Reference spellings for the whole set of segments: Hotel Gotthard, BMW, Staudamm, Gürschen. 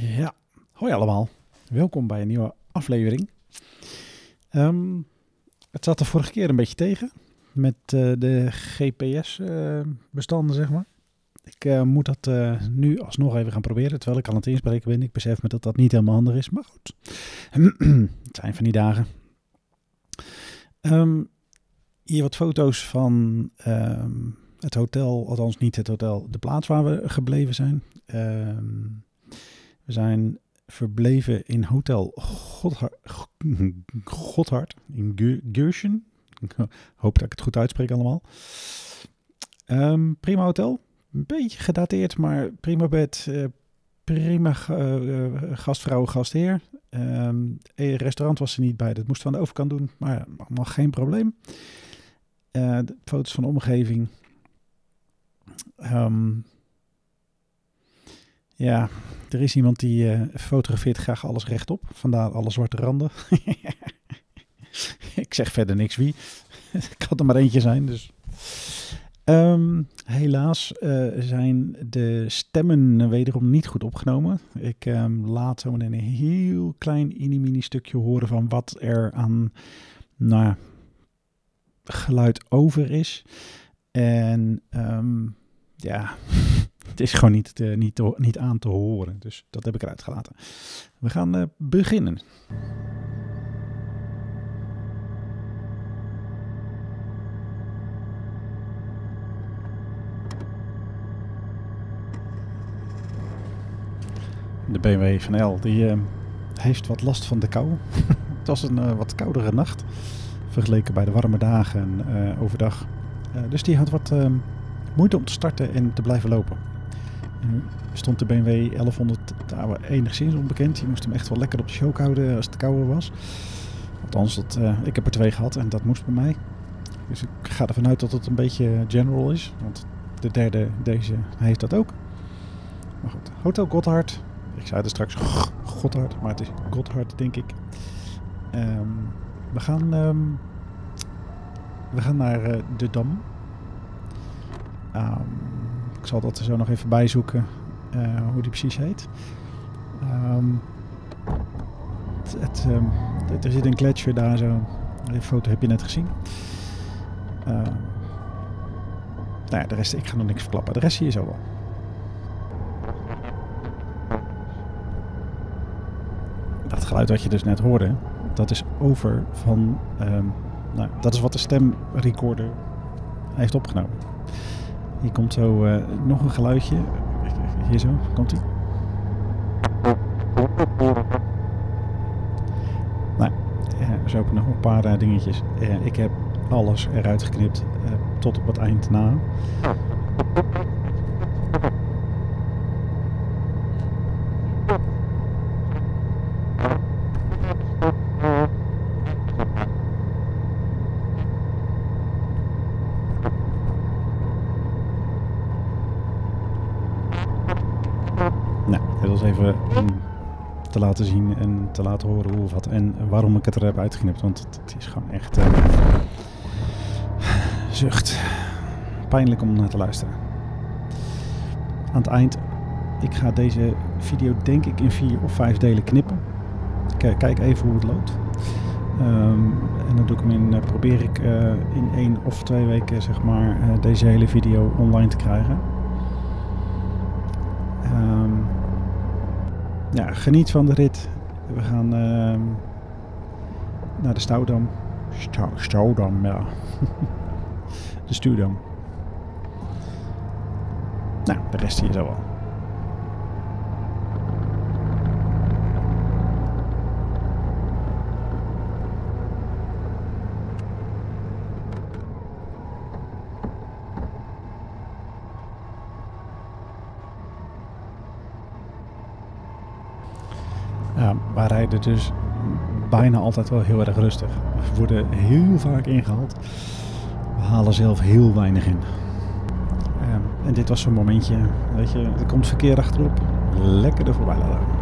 Ja, hoi allemaal. Welkom bij een nieuwe aflevering. Het zat de vorige keer een beetje tegen met de GPS-bestanden, zeg maar. Ik moet dat nu alsnog even gaan proberen, terwijl ik aan het inspreken ben. Ik besef me dat dat niet helemaal handig is, maar goed. Het zijn van die dagen. Hier wat foto's van het hotel, althans niet het hotel, de plaats waar we gebleven zijn. We zijn verbleven in Hotel Gotthard in Gürschen. Ik hoop dat ik het goed uitspreek allemaal. Prima hotel. Een beetje gedateerd, maar prima bed. Prima gastvrouw, gastheer. Het restaurant was er niet bij. Dat moesten we aan de overkant doen. Maar ja, allemaal geen probleem. De foto's van de omgeving. Ja, er is iemand die fotografeert graag alles rechtop. Vandaar alle zwarte randen. Ik zeg verder niks wie. Ik had er maar eentje zijn. Dus. Helaas zijn de stemmen wederom niet goed opgenomen. Ik laat zo meteen een heel klein mini stukje horen van wat er aan geluid over is. En ja... Het is gewoon niet aan te horen, dus dat heb ik eruit gelaten. We gaan beginnen. De BMW van L die heeft wat last van de kou. Het was een wat koudere nacht vergeleken bij de warme dagen overdag. Dus die had wat moeite om te starten en te blijven lopen. Nu stond de BMW 1100 enigszins onbekend. Je moest hem echt wel lekker op de choke houden als het kouder was. Althans, ik heb er 2 gehad en dat moest bij mij. Dus ik ga ervan uit dat het een beetje general is. Want de derde, deze, heeft dat ook. Maar goed, Hotel Gotthard. Ik zei er straks Gotthard, maar het is Gotthard, denk ik. We gaan naar de Dam. Ik zal dat er zo nog even bijzoeken hoe die precies heet. Er zit een gletsjer daar zo. Die foto heb je net gezien. Nou ja, de rest, ik ga nog niks verklappen. De rest zie je zo wel. Dat geluid wat je dus net hoorde, dat is over van... dat is wat de stemrecorder heeft opgenomen. Hier komt zo nog een geluidje. Hier zo, komt ie. Nou, zo nog een paar dingetjes. Ik heb alles eruit geknipt tot op het eind na. Even te laten zien en te laten horen hoe of wat en waarom ik het er heb uitgeknipt, want het is gewoon echt zucht. Pijnlijk om naar te luisteren. Aan het eind, ik ga deze video denk ik in 4 of 5 delen knippen. Kijk even hoe het loopt. En dan doe ik hem probeer ik in 1 of 2 weken zeg maar deze hele video online te krijgen. Ja, geniet van de rit. We gaan naar de Staudamm. Staudamm, ja. De Stuurdam. Nou, de rest hier zo wel. Wij rijden dus bijna altijd wel heel erg rustig. We worden heel vaak ingehaald. We halen zelf heel weinig in. En dit was zo'n momentje. Weet je, er komt verkeer achterop. Lekker er voorbij laten.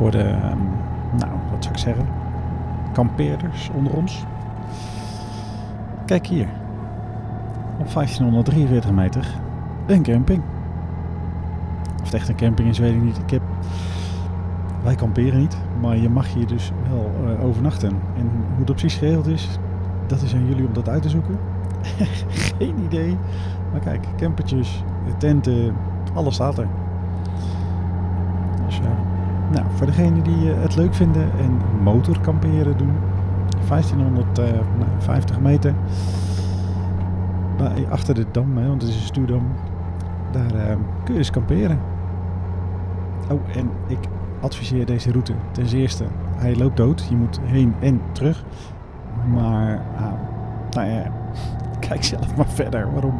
voor de, nou, wat zou ik zeggen, kampeerders onder ons. Kijk hier, op 1543 meter, een camping. Of het echt een camping is, weet ik niet. Wij kamperen niet, maar je mag hier dus wel overnachten. En hoe dat precies geregeld is, dat is aan jullie om dat uit te zoeken. Geen idee. Maar kijk, campertjes, tenten, alles staat er. Dus ja, nou, voor degenen die het leuk vinden en motorkamperen doen, 1550 meter bij, achter de dam, hè, want het is een stuwdam, daar kun je eens kamperen. Oh, en ik adviseer deze route. Ten eerste, hij loopt dood, je moet heen en terug, maar nou ja, kijk zelf maar verder waarom.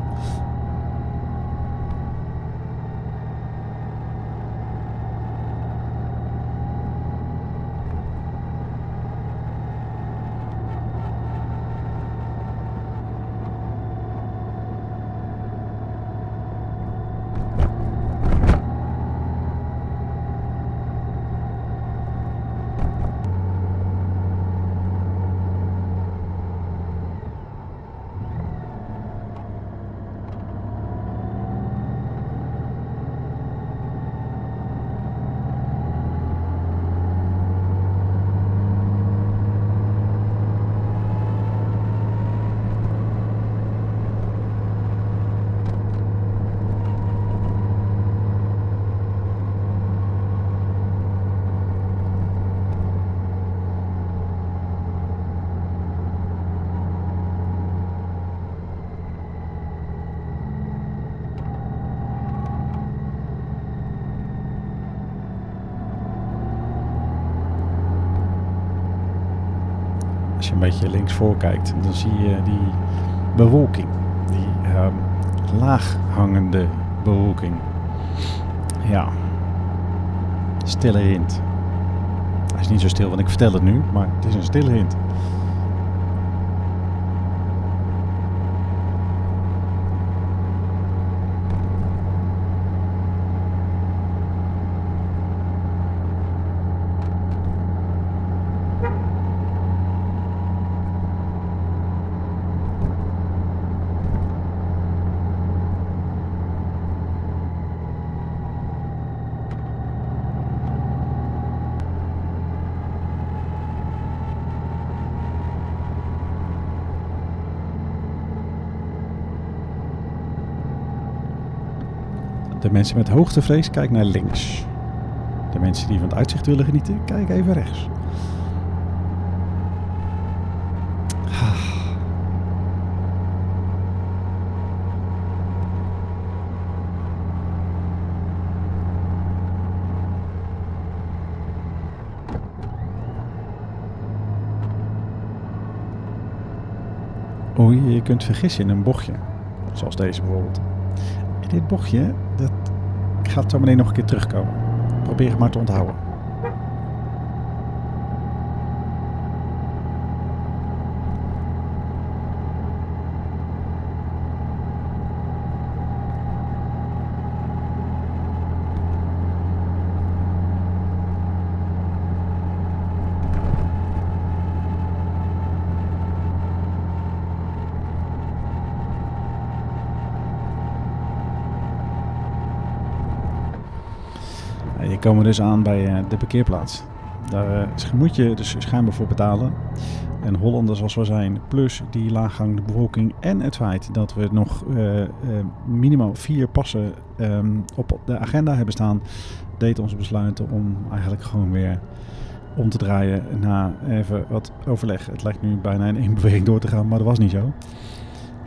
Als je een beetje links voor kijkt, dan zie je die bewolking, die laag hangende bewolking. Ja, stille hint. Hij is niet zo stil, want ik vertel het nu, maar het is een stille hint. De mensen met hoogtevrees, kijk naar links. De mensen die van het uitzicht willen genieten, kijk even rechts. Oei, je kunt vergissen in een bochtje. Zoals deze bijvoorbeeld. Dit bochtje, dat gaat zo meteen nog een keer terugkomen. Probeer het maar te onthouden. Je komen dus aan bij de parkeerplaats. Daar moet je dus schijnbaar voor betalen. En Hollanders als we zijn, plus die laaghangende bevolking en het feit dat we nog minimaal 4 passen op de agenda hebben staan, deed ons besluiten om eigenlijk gewoon weer om te draaien na even wat overleg. Het lijkt nu bijna in één beweging door te gaan, maar dat was niet zo.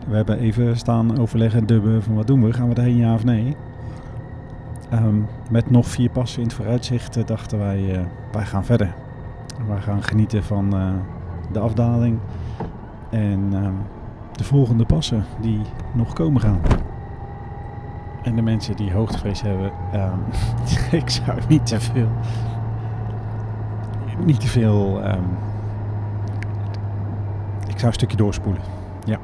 We hebben even staan overleggen, dubben van wat doen we? Gaan we erheen, ja of nee? Met nog 4 passen in het vooruitzicht dachten wij, wij gaan verder. Wij gaan genieten van de afdaling en de volgende passen die nog komen gaan. En de mensen die hoogtevrees hebben, ik zou niet te veel, ik zou een stukje doorspoelen, ja.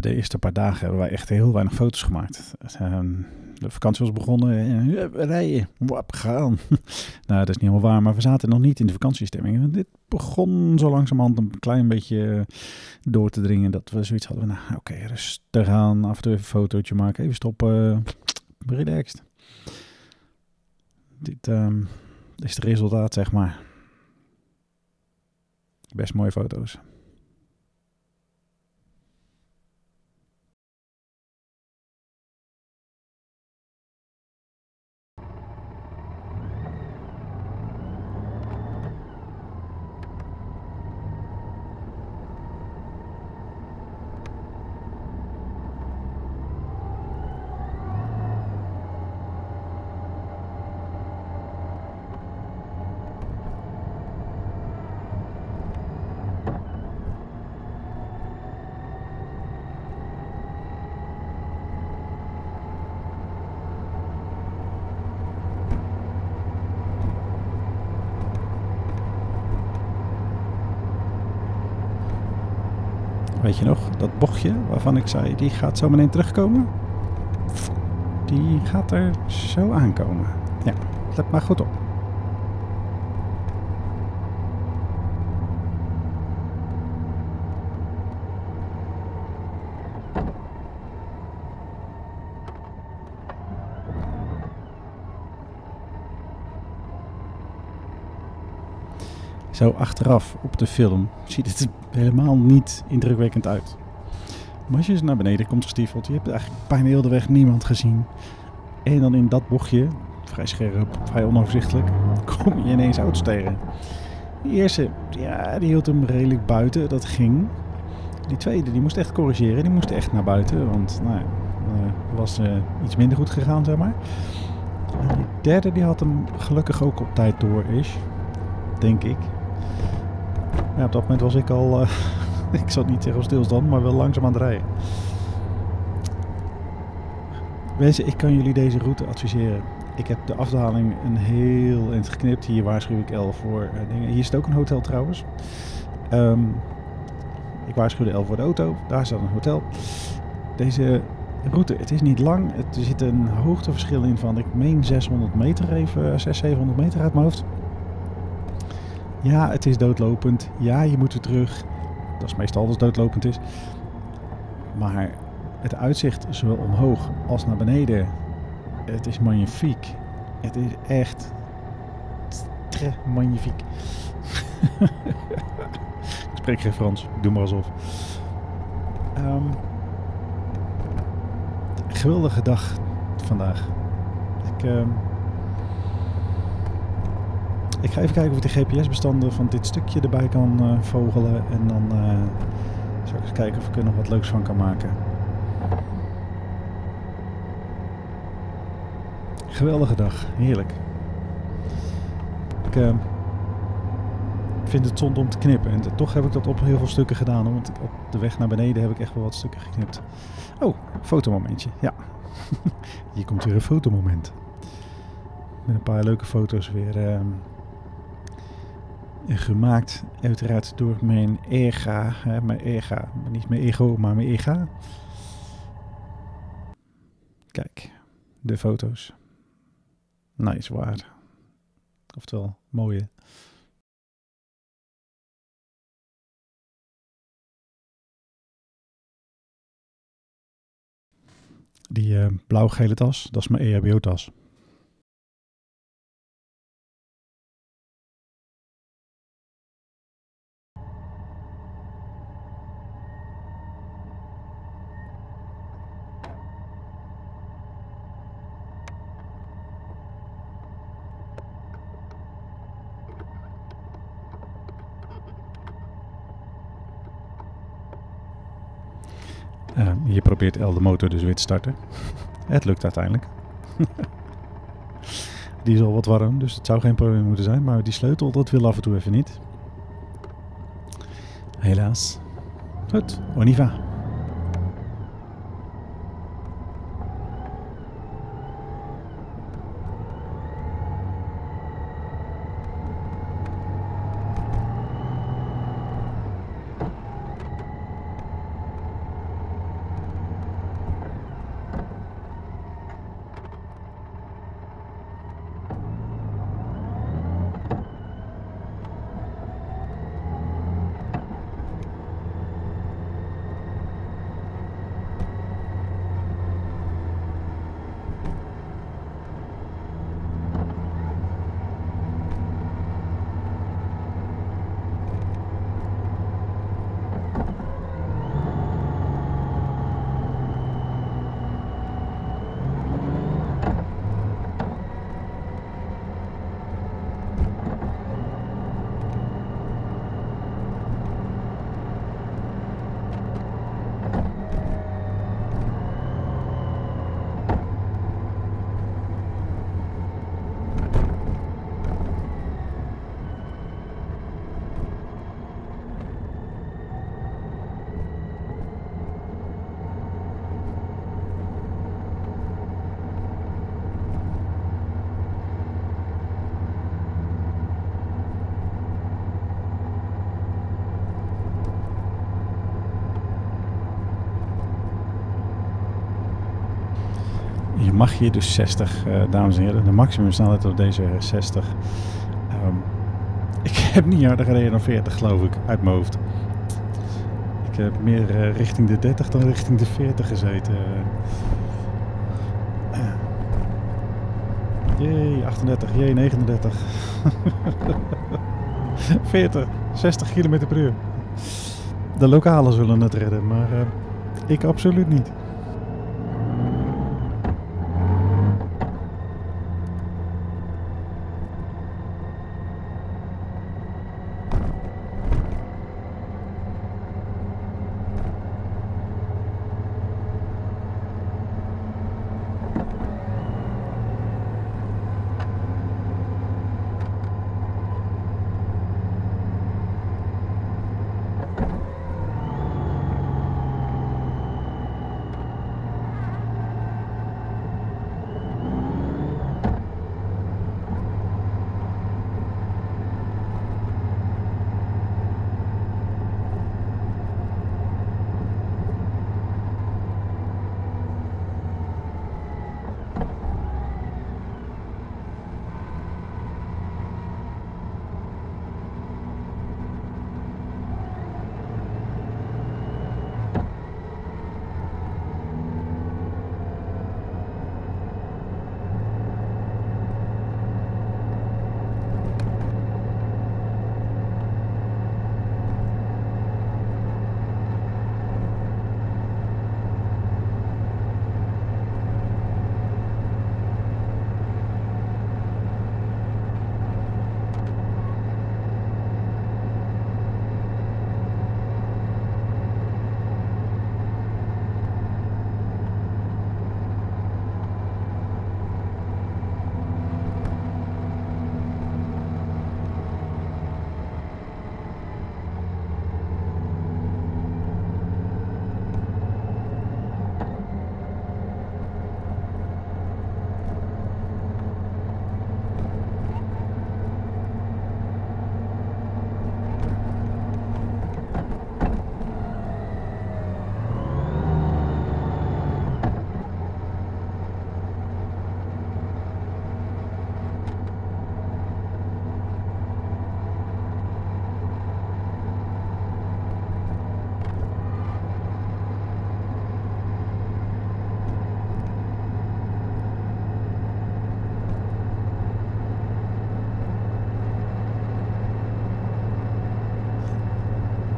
hebben de eerste paar dagen hebben wij echt heel weinig foto's gemaakt. De vakantie was begonnen. Rijden, wap, gaan. Nou, dat is niet helemaal waar, maar we zaten nog niet in de vakantiestemming. Dit begon zo langzamerhand een klein beetje door te dringen. Dat we zoiets hadden. Nou, oké, rustig aan. Af en toe even een fotootje maken. Even stoppen. Relaxed. Dit is het resultaat, zeg maar. Best mooie foto's. Weet je nog, dat bochtje waarvan ik zei, die gaat zo meteen terugkomen? Die gaat er zo aankomen. Ja, let maar goed op. Zo achteraf op de film ziet het helemaal niet indrukwekkend uit. Maar als je eens naar beneden komt gestiefeld, je hebt eigenlijk bijna heel de weg niemand gezien. En dan in dat bochtje, vrij scherp, vrij onoverzichtelijk, kom je ineens auto's tegen. Die eerste, ja, die hield hem redelijk buiten, dat ging. Die tweede, die moest echt corrigeren, die moest echt naar buiten, want nou ja, was iets minder goed gegaan, zeg maar. En die derde, die had hem gelukkig ook op tijd door, is, denk ik. Ja, op dat moment was ik al, ik zat niet tegen stilstand, maar wel langzaam aan het rijden. Mensen, ik kan jullie deze route adviseren. Ik heb de afdaling een heel eind geknipt. Hier waarschuw ik L voor dingen. Hier zit ook een hotel trouwens. Ik waarschuwde L voor de auto. Daar staat een hotel. Deze route, het is niet lang. Er zit een hoogteverschil in van, ik meen 600 meter even, 600-700 meter uit mijn hoofd. Ja, het is doodlopend. Ja, je moet weer terug. Dat is meestal als het doodlopend is. Maar het uitzicht, zowel omhoog als naar beneden, het is magnifiek. Het is echt très magnifiek. Ik spreek geen Frans. Ik doe maar alsof. Geweldige dag vandaag. Ik ga even kijken of ik de GPS-bestanden van dit stukje erbij kan vogelen. En dan zal ik eens kijken of ik er nog wat leuks van kan maken. Geweldige dag. Heerlijk. Ik vind het zonde om te knippen. En toch heb ik dat op heel veel stukken gedaan. Hoor. Want op de weg naar beneden heb ik echt wel wat stukken geknipt. Oh, fotomomentje. Ja. Hier komt weer een fotomoment. Met een paar leuke foto's weer gemaakt. Uiteraard door mijn EGA. Hè, mijn EGA. Niet mijn ego, maar mijn EGA. Kijk, de foto's. Nice waar. Oftewel, mooie. Die blauw-gele tas, dat is mijn EHBO-tas. Hier probeert El de motor dus weer te starten. Het lukt uiteindelijk. Die is al wat warm, dus het zou geen probleem moeten zijn. Maar die sleutel, dat wil af en toe even niet. Helaas. Goed, Oniva. mag je dus 60, dames en heren. De maximumsnelheid op deze weg is 60. Ik heb niet harder gereden dan 40, geloof ik, uit mijn hoofd. Ik heb meer richting de 30 dan richting de 40 gezeten. Jee, 38, jee, 39. 40, 60 km per uur. De lokalen zullen het redden, maar ik absoluut niet.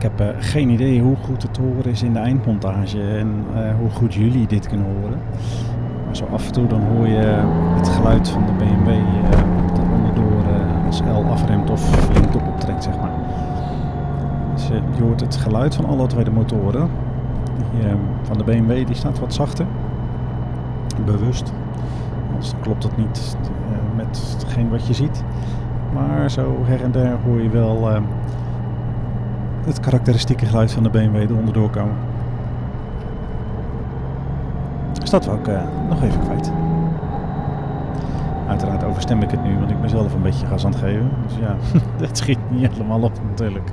Ik heb geen idee hoe goed het te horen is in de eindmontage en hoe goed jullie dit kunnen horen. Maar zo af en toe dan hoor je het geluid van de BMW dat onderdoor als L afremt of linkop optrekt, zeg maar. Dus je hoort het geluid van alle twee de motoren. Die, van de BMW die staat wat zachter, bewust. Anders klopt dat niet met hetgeen wat je ziet. Maar zo her en der hoor je wel... het karakteristieke geluid van de BMW onderdoor komen. Dus dat wil ik nog even kwijt. Uiteraard overstem ik het nu, want ik ben zelf een beetje gas aan het geven. Dus ja, dat schiet niet helemaal op natuurlijk.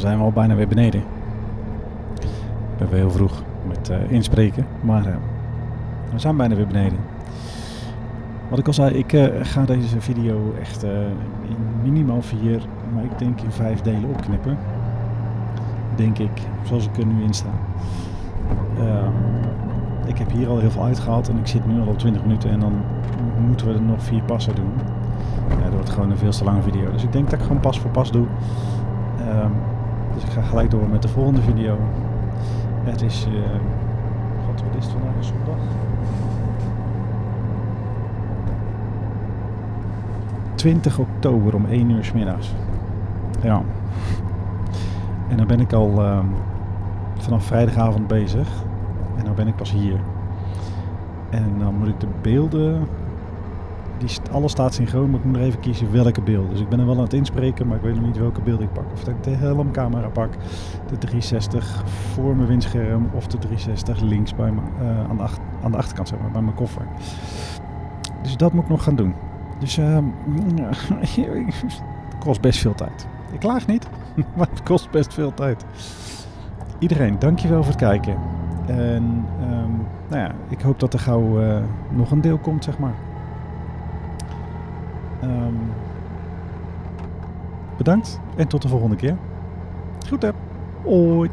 zijn we al bijna weer beneden. Ik ben weer heel vroeg met inspreken, maar we zijn bijna weer beneden. Wat ik al zei, ik ga deze video echt in minimaal 4, maar ik denk in 5 delen opknippen. Denk ik, zoals ik er nu in sta. Ik heb hier al heel veel uitgehaald en ik zit nu al op 20 minuten en dan moeten we er nog 4 passen doen. Dat wordt gewoon een veel te lange video. Dus ik denk dat ik gewoon pas voor pas doe. Dus ik ga gelijk door met de volgende video. Het is... wat is het vandaag? Zondag? ...20 oktober om 1 uur 's middags. Ja. En dan ben ik al vanaf vrijdagavond bezig. En dan ben ik pas hier. En dan moet ik de beelden... Alles staat synchroon, maar ik moet nog even kiezen welke beelden. Dus ik ben er wel aan het inspreken, maar ik weet nog niet welke beelden ik pak. Of dat ik de helmcamera pak, de 360 voor mijn windscherm of de 360 links bij aan de achterkant, zeg maar, bij mijn koffer. Dus dat moet ik nog gaan doen. Dus het kost best veel tijd. Ik klaag niet, maar het kost best veel tijd. Iedereen, dankjewel voor het kijken. En nou ja, ik hoop dat er gauw nog een deel komt, zeg maar. Bedankt en tot de volgende keer. Goed hè. Hoi.